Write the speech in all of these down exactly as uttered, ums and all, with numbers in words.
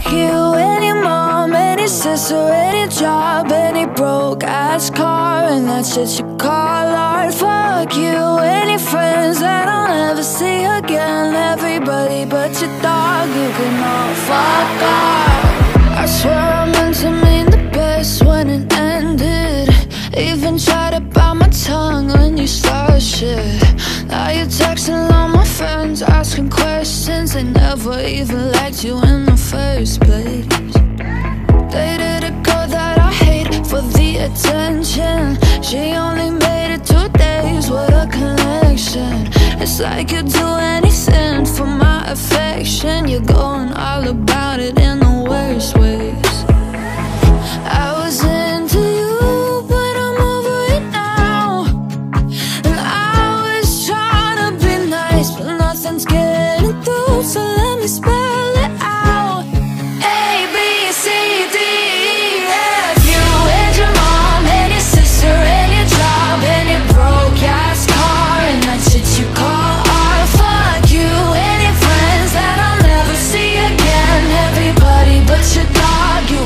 fuck you, any mom, any sister, any job, any broke-ass car, and that shit you call art. Fuck you, any friends that I'll never see again, everybody but your dog, you can all fuck off. I swear I meant to mean the best when it ended, even tried to bite my tongue when you started shit. Now you're texting all my friends, asking questions. They never even liked you in the first place. Dated a girl that I hate for the attention. She only made it two days, what a connection. It's like you'd do anything for my affection. You're going all about it in the worst ways. I was into you, but I'm over it now. And I was trying to be nice, but nothing's getting through, so let me spell it out. A, B, C, D, E, F. You and your mom, and your sister, and your job, and your broke-ass car, and that shit you call art. Fuck you, and your friends that I'll never see again, everybody but your dog,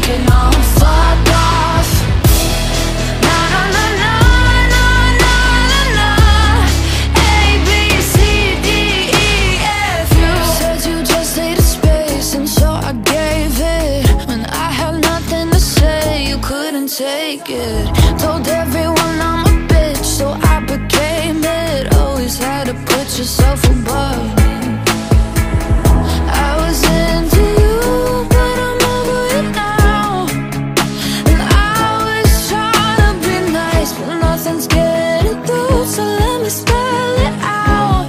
you can all fuck off. Na na na na na na na na. A B C D E F. You said you just needed space, and so I gave it. When I had nothing to say, you couldn't take it. Told everyone I'm a bitch, so I became it. Always had to put yourself above me. I was into you, but I'm over it now. And I was trying to be nice, but nothing's getting through, so let me spell it out.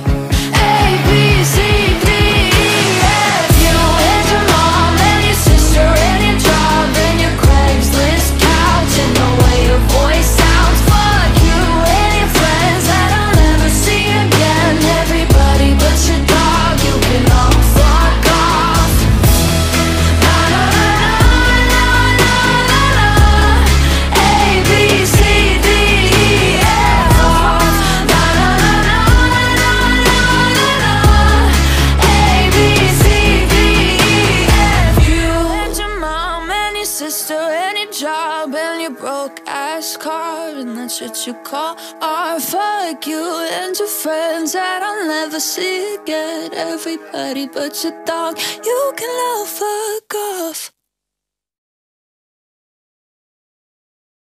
A, B, C, D, E, F. You and your mom, and your sister, and your job, and your Craigslist couch, and the way your voice sounds. Fuck you and your friends that I'll never see again, everybody but your dog, you can all fuck off. Na na na na na na na. A B C D E F. Na na na na na na na na. A B C D E F. You and your mom, and your sister, and your job, and your broke ass car, and that shit you call art. Fuck you and your friends that I'll never see again, everybody but your dog, you can all fuck off.